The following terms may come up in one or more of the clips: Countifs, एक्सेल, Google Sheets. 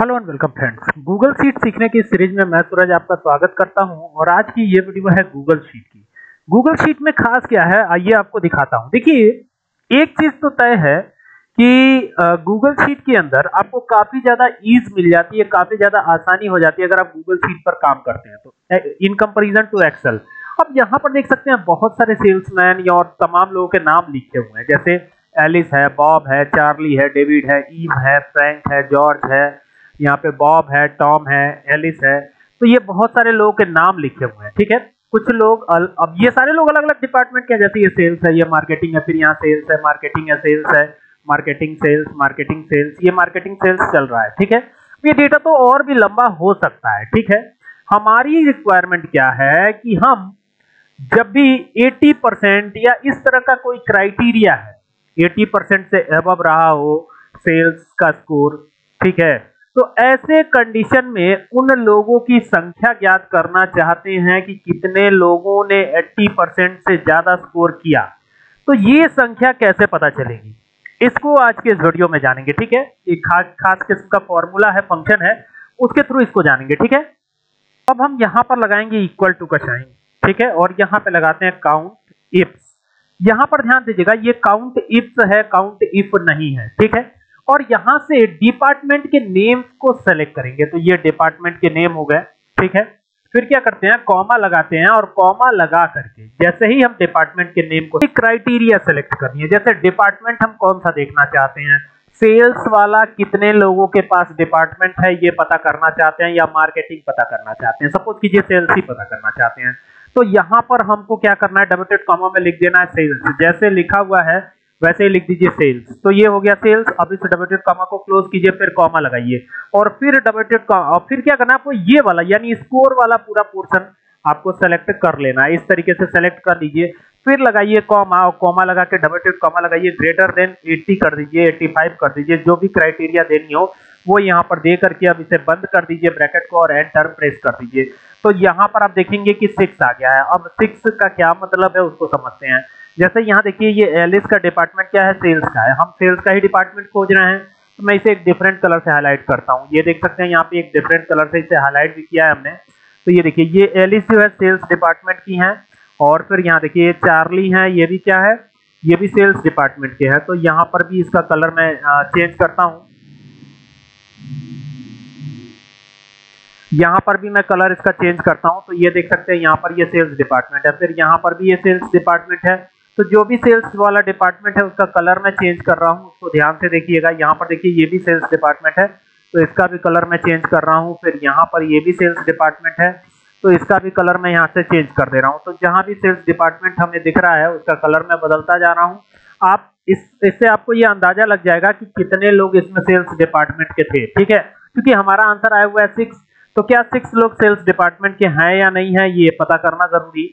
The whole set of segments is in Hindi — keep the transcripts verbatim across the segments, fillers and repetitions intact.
Hello and welcome friends, Google sheet सीखने की सीरीज में मैं सूरज आपका स्वागत करता हूं। और आज की ये वीडियो है गूगल शीट की। गूगल शीट में खास क्या है, आइए आपको दिखाता हूं। देखिए, एक चीज तो तय है कि गूगल शीट के अंदर आपको काफी ज्यादा ईज मिल जाती है, काफी ज्यादा आसानी हो जाती है अगर आप गूगल शीट पर काम करते हैं तो, इन कंपेरिजन टू एक्सेल। अब यहाँ पर देख सकते हैं बहुत सारे सेल्समैन और तमाम लोगों के नाम लिखे हुए हैं, जैसे एलिस है, बॉब है, चार्ली है, डेविड है, ईव है, फ्रैंक है, जॉर्ज है, यहाँ पे बॉब है, टॉम है, एलिस है। तो ये बहुत सारे लोगों के नाम लिखे हुए हैं, ठीक है। कुछ लोग, अब ये सारे लोग अलग अलग डिपार्टमेंट के, जैसे ये सेल्स है, ये मार्केटिंग है, फिर यहाँ सेल्स है, मार्केटिंग है, सेल्स है, मार्केटिंग सेल्स, मार्केटिंग सेल्स, ये मार्केटिंग सेल्स चल रहा है, ठीक है। ये डेटा तो और भी लंबा हो सकता है, ठीक है। हमारी रिक्वायरमेंट क्या है कि हम जब भी एटी परसेंट या इस तरह का कोई क्राइटेरिया है, एटी परसेंट से अबव रहा हो सेल्स का स्कोर, ठीक है, तो ऐसे कंडीशन में उन लोगों की संख्या ज्ञात करना चाहते हैं कि कितने लोगों ने अस्सी परसेंट से ज्यादा स्कोर किया। तो ये संख्या कैसे पता चलेगी, इसको आज के इस वीडियो में जानेंगे, ठीक है। एक खास खास किस्म का फॉर्मूला है, फंक्शन है, उसके थ्रू इसको जानेंगे, ठीक है। अब हम यहाँ पर लगाएंगे इक्वल टू का साइन, ठीक है, और यहाँ पे लगाते हैं काउंट इफ्स। यहाँ पर ध्यान दीजिएगा, ये काउंट इफ्स है, काउंट इफ नहीं है, ठीक है। और यहां से डिपार्टमेंट के नेम को सेलेक्ट करेंगे, तो ये डिपार्टमेंट के नेम हो गए, ठीक है। फिर क्या करते हैं, कॉमा लगाते हैं, और कॉमा लगा करके जैसे ही हम डिपार्टमेंट के नेम को, क्राइटेरिया सेलेक्ट करनी है, जैसे डिपार्टमेंट हम कौन सा देखना चाहते हैं, सेल्स वाला कितने लोगों के पास डिपार्टमेंट है ये पता करना चाहते हैं, या मार्केटिंग पता करना चाहते हैं। सपोज कीजिए सेल्स ही पता करना चाहते हैं, तो यहां पर हमको क्या करना है, डबल कॉमा में लिख देना है सेल्स, जैसे लिखा हुआ है वैसे ही लिख दीजिए सेल्स। तो ये हो गया सेल्स। अब इस डबल डॉट कॉमा को क्लोज कीजिए, फिर कॉमा लगाइए, और फिर डबल डॉट कॉमा, और फिर क्या करना है आपको, ये वाला यानी स्कोर वाला पूरा पोर्शन आपको सेलेक्ट कर लेना है। इस तरीके से सेलेक्ट कर लीजिए, फिर लगाइए कॉमा, और कॉमा लगा के डबल डॉट कॉमा लगाइए, ग्रेटर देन अस्सी कर दीजिए, पचासी कर दीजिए, जो भी क्राइटेरिया देनी हो वो यहाँ पर दे करके अब इसे बंद कर दीजिए ब्रैकेट को, और एंटर प्रेस कर दीजिए। तो यहाँ पर आप देखेंगे कि सिक्स आ गया है। अब सिक्स का क्या मतलब है उसको समझते हैं। जैसे यहाँ देखिए, ये एलिस का डिपार्टमेंट क्या है, सेल्स का है, हम सेल्स का ही डिपार्टमेंट खोज रहे हैं, तो मैं इसे एक डिफरेंट कलर से हाईलाइट करता हूँ। ये देख सकते हैं यहाँ पे एक डिफरेंट कलर से इसे हाईलाइट भी किया है हमने। तो ये देखिए, ये एलिस जो है सेल्स डिपार्टमेंट की हैं, और फिर यहाँ देखिए चार्ली हैं, ये भी क्या है, ये भी सेल्स डिपार्टमेंट के हैं। तो यहाँ पर भी इसका कलर मैं चेंज करता हूँ, यहाँ पर भी मैं कलर इसका चेंज करता हूँ। तो ये देख सकते हैं यहाँ पर ये सेल्स डिपार्टमेंट है, फिर यहाँ पर भी ये सेल्स डिपार्टमेंट है। तो जो भी सेल्स वाला डिपार्टमेंट है उसका कलर मैं चेंज कर रहा हूँ, उसको ध्यान से देखिएगा। यहाँ पर देखिए, ये भी सेल्स डिपार्टमेंट है, तो इसका भी कलर मैं चेंज कर रहा हूँ। फिर यहाँ पर ये भी सेल्स डिपार्टमेंट है, तो इसका भी कलर मैं यहाँ से चेंज कर दे रहा हूँ। तो जहाँ भी सेल्स डिपार्टमेंट हमें दिख रहा है उसका कलर मैं बदलता जा रहा हूँ। आप इस इससे आपको ये अंदाजा लग जाएगा कि कितने लोग इसमें सेल्स डिपार्टमेंट के थे, ठीक है, क्योंकि हमारा आंसर आया हुआ है सिक्स। तो क्या सिक्स लोग सेल्स डिपार्टमेंट के हैं या नहीं है ये पता करना जरूरी,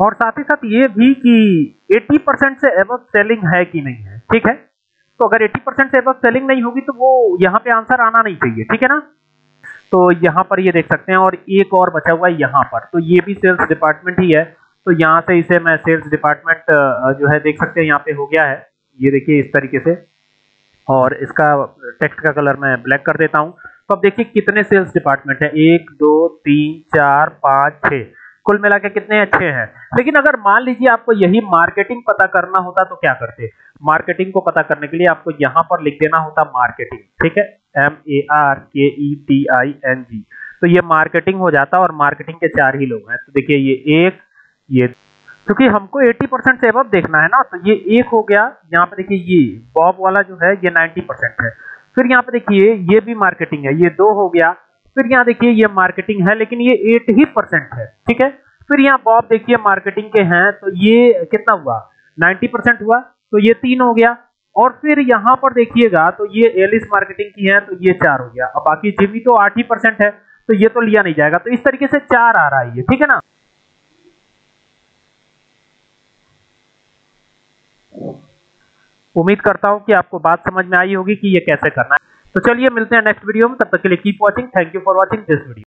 और साथ ही साथ ये भी कि अस्सी परसेंट से अबव सेलिंग है कि नहीं है, ठीक है। तो अगर अस्सी परसेंट से अबव सेलिंग नहीं होगी तो वो यहाँ पे आंसर आना नहीं चाहिए, ठीक है ना। तो यहाँ पर ये देख सकते हैं, और एक और बचा हुआ है यहाँ पर, तो ये भी सेल्स डिपार्टमेंट ही है। तो यहाँ से इसे मैं सेल्स डिपार्टमेंट जो है देख सकते हैं यहाँ पे हो गया है, ये देखिए इस तरीके से, और इसका टेक्स्ट का कलर मैं ब्लैक कर देता हूँ। तो अब देखिए कितने सेल्स डिपार्टमेंट है, एक दो तीन चार पाँच छः, कुल मिला के कितने अच्छे हैं। लेकिन अगर मान लीजिए आपको यही मार्केटिंग पता करना होता तो क्या करते, मार्केटिंग को पता करने के लिए आपको यहाँ पर लिख देना होता मार्केटिंग, ठीक है, एम ए आर के E T I N G. तो ये मार्केटिंग हो जाता, और मार्केटिंग के चार ही लोग हैं। तो देखिए ये एक, ये, क्योंकि हमको अस्सी परसेंट से अब देखना है ना, तो ये एक हो गया। यहाँ पे देखिए ये बॉब वाला जो है ये नब्बे परसेंट है, फिर यहाँ पे देखिए ये भी मार्केटिंग है, ये दो हो गया। फिर यहाँ देखिए ये मार्केटिंग है लेकिन ये एट ही परसेंट है, ठीक है। फिर यहाँ बॉब देखिए मार्केटिंग के हैं, तो ये कितना हुआ, नब्बे परसेंट हुआ, तो ये तीन हो गया। और फिर यहाँ पर देखिएगा, तो ये एलिस मार्केटिंग की है, तो ये चार हो गया। अब बाकी जिमी तो आठ ही परसेंट है, तो ये तो लिया नहीं जाएगा। तो इस तरीके से चार आ रहा है ये, ठीक है ना। उम्मीद करता हूँ कि आपको बात समझ में आई होगी कि ये कैसे करना है। तो चलिए मिलते हैं नेक्स्ट वीडियो में, तब तक के लिए keep watching. Thank you for watching this video.